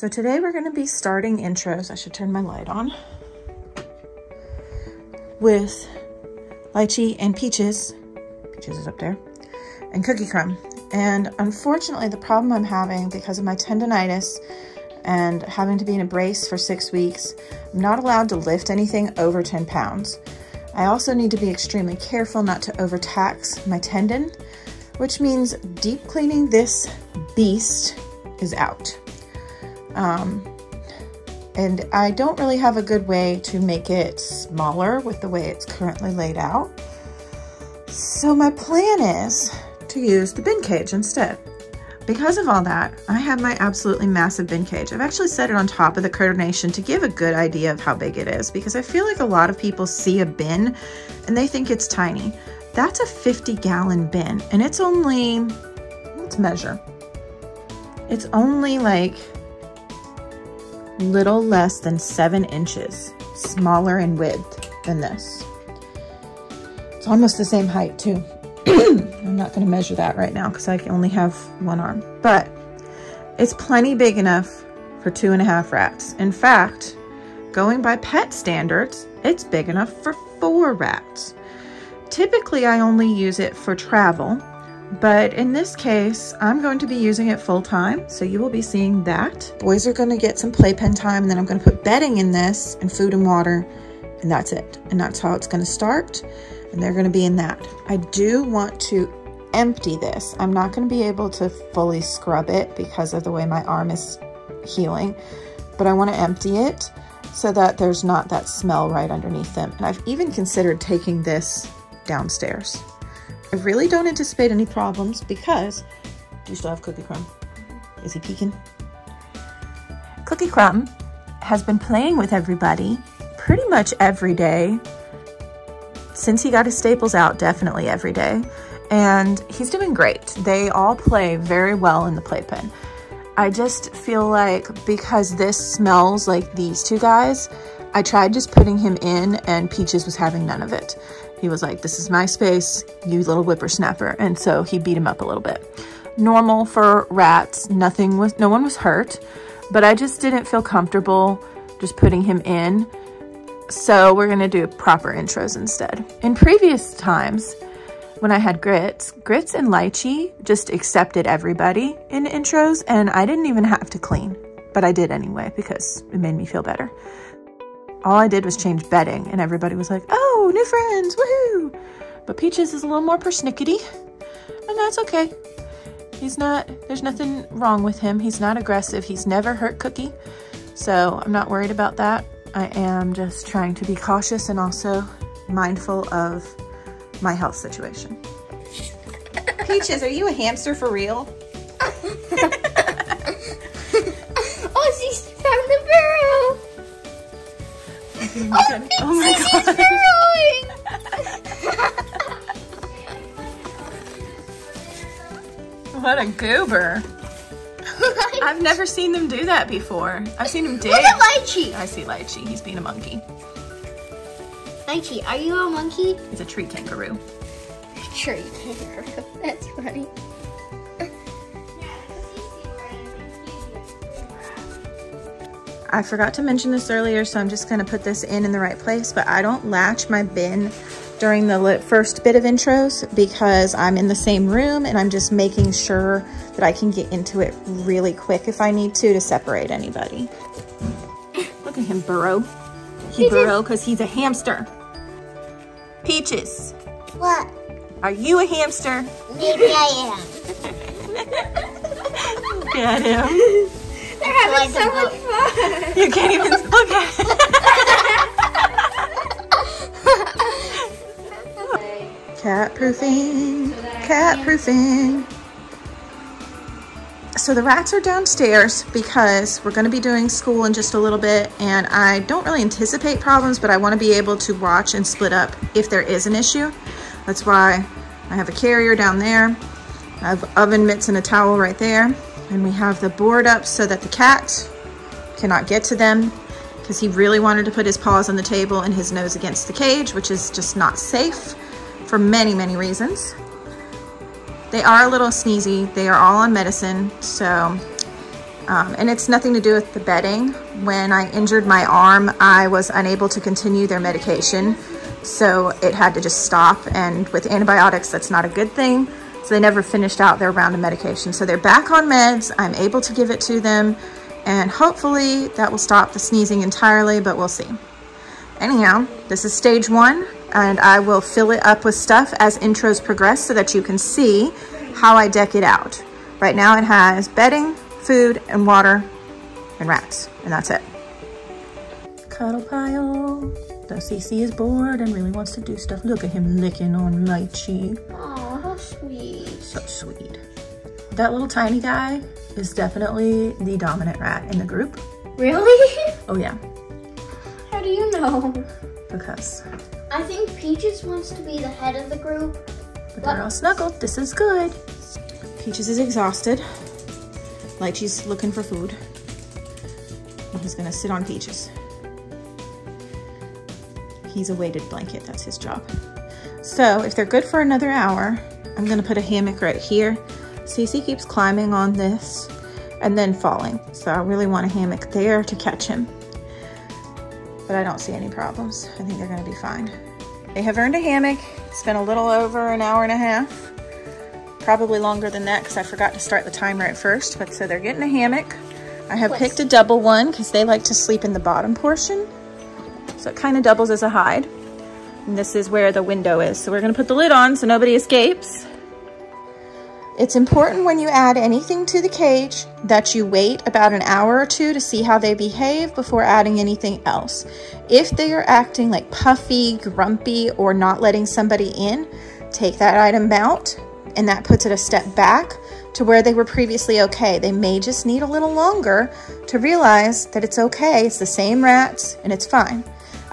So today we're going to be starting intros. I should turn my light on. With lychee and peaches. Peaches is up there. And cookie crumb. And unfortunately, the problem I'm having because of my tendonitis and having to be in a brace for 6 weeks, I'm not allowed to lift anything over 10 pounds. I also need to be extremely careful not to overtax my tendon, which means deep cleaning this beast is out. And I don't really have a good way to make it smaller with the way it's currently laid out. So my plan is to use the bin cage instead. Because of all that, I have my absolutely massive bin cage. I've actually set it on top of the carnation to give a good idea of how big it is, because I feel like a lot of people see a bin and they think it's tiny. That's a 50-gallon bin, and it's only, let's measure. It's only like little less than 7 inches smaller in width than this. It's almost the same height too. I'm not going to measure that right now because I can only have one arm, but it's plenty big enough for 2.5 rats. In fact, going by pet standards, it's big enough for 4 rats. Typically, I only use it for travel, but in this case, I'm going to be using it full time, so you will be seeing that. Boys are going to get some playpen time, and then I'm going to put bedding in this and food and water, and that's it. And that's how it's going to start. And they're going to be in that. I do want to empty this. I'm not going to be able to fully scrub it because of the way my arm is healing, but I want to empty it so that there's not that smell right underneath them. And I've even considered taking this downstairs. I really don't anticipate any problems because, do you still have Cookie Crumb? Is he peeking? Cookie Crumb has been playing with everybody pretty much every day. Since he got his staples out, definitely every day. And he's doing great. They all play very well in the playpen. I just feel like because this smells like these two guys, I tried just putting him in and Peaches was having none of it. He was like, this is my space, you little whippersnapper. And so he beat him up a little bit. Normal for rats, no one was hurt, but I just didn't feel comfortable just putting him in. So we're gonna do proper intros instead. In previous times, when I had Grits and Lychee just accepted everybody in intros, and I didn't even have to clean, but I did anyway because it made me feel better. All I did was change bedding, and everybody was like, oh, new friends, woohoo! But Peaches is a little more persnickety, and that's okay. He's not, there's nothing wrong with him. He's not aggressive, he's never hurt Cookie, so I'm not worried about that. I am just trying to be cautious and also mindful of my health situation. Peaches, are you a hamster for real? Oh, she's found the burrow! Oh, oh my god, she's burrowing! What a goober! I've never seen them do that before. I've seen him dig. Look at Lychee. I see Lychee. He's being a monkey. Lychee, are you a monkey? He's a tree kangaroo. A tree kangaroo. That's funny. I forgot to mention this earlier, so I'm just going to put this in the right place, but I don't latch my bin during the first bit of intros because I'm in the same room and I'm just making sure that I can get into it really quick if I need to separate anybody. Look at him burrow. He burrow because he's a hamster. Peaches. What? Are you a hamster? Maybe I am. Look at him. They're having so much fun. You can't even look at him. Cat proofing, cat proofing. So the rats are downstairs because we're gonna be doing school in just a little bit, and I don't really anticipate problems, but I wanna be able to watch and split up if there is an issue. That's why I have a carrier down there. I have oven mitts and a towel right there. And we have the board up so that the cat cannot get to them because he really wanted to put his paws on the table and his nose against the cage, which is just not safe. For many, many reasons. They are a little sneezy. They are all on medicine, so And it's nothing to do with the bedding. When I injured my arm, I was unable to continue their medication, so it had to just stop. And with antibiotics, that's not a good thing. So they never finished out their round of medication. So they're back on meds. I'm able to give it to them, and hopefully that will stop the sneezing entirely, but we'll see. Anyhow, this is stage one, and I will fill it up with stuff as intros progress so that you can see how I deck it out. Right now it has bedding, food, and water, and wraps, and that's it. Cuddle pile. The CC is bored and really wants to do stuff. Look at him licking on lychee. Aw, how sweet. So sweet. That little tiny guy is definitely the dominant rat in the group. Really? Oh yeah. How do you know? Because I think Peaches wants to be the head of the group. But they're all snuggled. This is good. Peaches is exhausted. Lychee's looking for food. And he's gonna sit on Peaches. He's a weighted blanket, that's his job. So if they're good for another hour, I'm gonna put a hammock right here. Cece keeps climbing on this and then falling. So I really want a hammock there to catch him. But I don't see any problems. I think they're gonna be fine. They have earned a hammock. It's been a little over an hour and a half. Probably longer than that because I forgot to start the timer at first. But so they're getting a hammock. I have picked a double one because they like to sleep in the bottom portion. So it kind of doubles as a hide. And this is where the window is. So we're gonna put the lid on so nobody escapes. It's important when you add anything to the cage that you wait about an hour or two to see how they behave before adding anything else. If they are acting like puffy, grumpy, or not letting somebody in, take that item out, and that puts it a step back to where they were previously okay. They may just need a little longer to realize that it's okay, it's the same rats, and it's fine.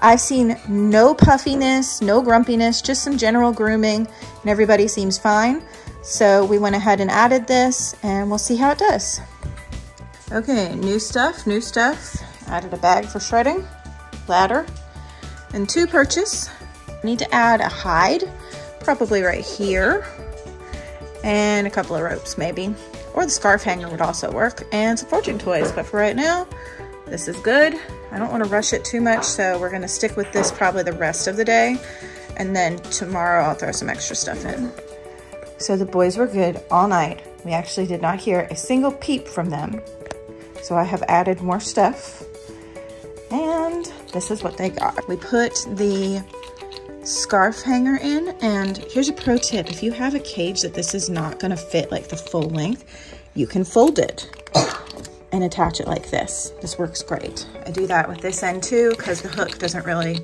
I've seen no puffiness, no grumpiness, just some general grooming, and everybody seems fine. So we went ahead and added this, and we'll see how it does. Okay, new stuff, new stuff. Added a bag for shredding, ladder, and two perches. Need to add a hide, probably right here, and a couple of ropes maybe, or the scarf hanger would also work, and some fortune toys, but for right now, this is good. I don't want to rush it too much, so we're gonna stick with this probably the rest of the day, and then tomorrow I'll throw some extra stuff in. So the boys were good all night. We actually did not hear a single peep from them. So I have added more stuff, and this is what they got. We put the scarf hanger in, and here's a pro tip. If you have a cage that this is not gonna fit like the full length, you can fold it and attach it like this. This works great. I do that with this end too, because the hook doesn't really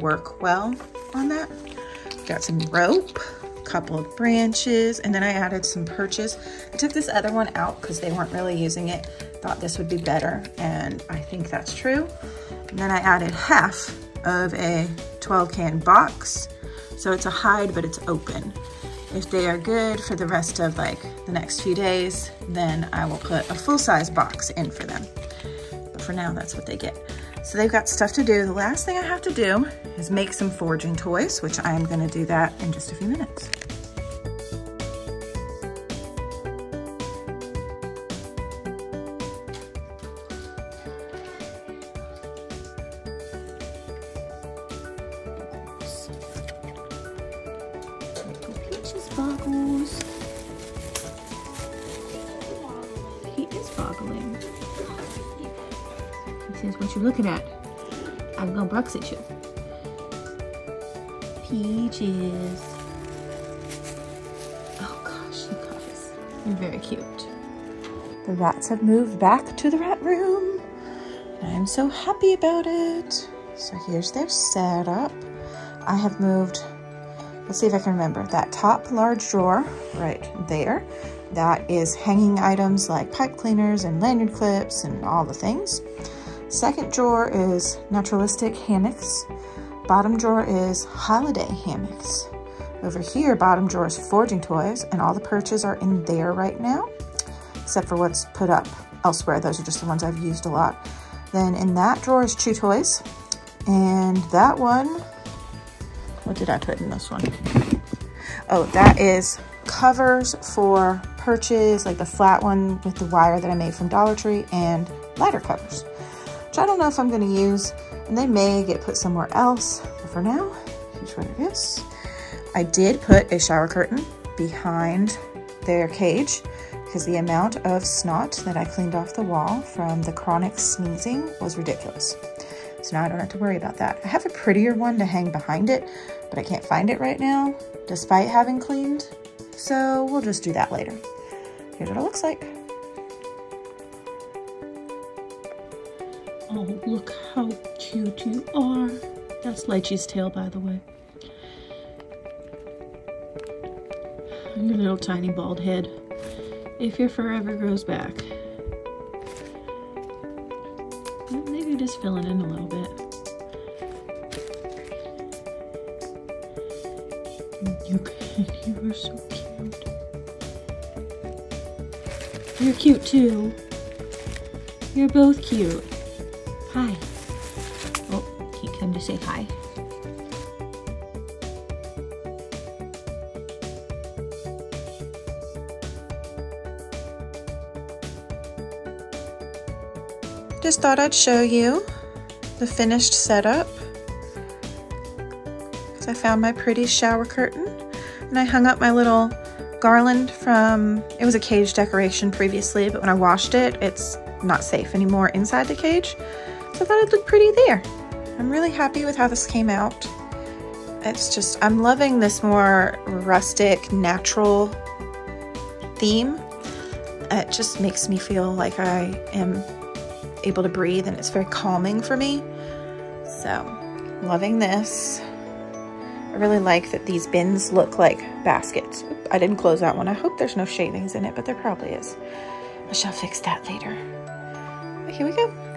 work well on that. Got some rope, couple of branches, and then I added some perches. I took this other one out because they weren't really using it. Thought this would be better, and I think that's true. And then I added half of a 12-can box. So it's a hide, but it's open. If they are good for the rest of like the next few days, then I will put a full-size box in for them. But for now, that's what they get. So they've got stuff to do. The last thing I have to do is make some foraging toys, which I am going to do that in just a few minutes. Peaches boggles. He is boggling. Says, what you looking at? I'm gonna box at you. Peaches. Oh gosh, you guys. You're very cute. The rats have moved back to the rat room. And I'm so happy about it. So here's their setup. I have moved, let's see if I can remember, that top large drawer right there. That is hanging items like pipe cleaners and lanyard clips and all the things. Second drawer is naturalistic hammocks. Bottom drawer is holiday hammocks. Over here, bottom drawer is foraging toys, and all the perches are in there right now, except for what's put up elsewhere. Those are just the ones I've used a lot. Then in that drawer is chew toys. And that one, what did I put in this one? Oh, that is covers for perches, like the flat one with the wire that I made from Dollar Tree, and lighter covers, which I don't know if I'm gonna use, and they may get put somewhere else, but for now, here's what it is. I did put a shower curtain behind their cage because the amount of snot that I cleaned off the wall from the chronic sneezing was ridiculous. So now I don't have to worry about that. I have a prettier one to hang behind it, but I can't find it right now, despite having cleaned. So we'll just do that later. Here's what it looks like. Oh, look how cute you are. That's Lychee's tail, by the way. And your little tiny bald head. If your fur ever grows back. Maybe just fill it in a little bit. You are so cute. You're cute too. You're both cute. Hi. Oh, he came to say hi. Just thought I'd show you the finished setup. I found my pretty shower curtain, and I hung up my little garland from, it was a cage decoration previously, but when I washed it, it's not safe anymore inside the cage. So I thought it'd look pretty there. I'm really happy with how this came out. It's just, I'm loving this more rustic, natural theme. It just makes me feel like I am able to breathe, and it's very calming for me. So, loving this. I really like that these bins look like baskets. Oop, I didn't close that one. I hope there's no shavings in it, but there probably is. I shall fix that later. But here we go.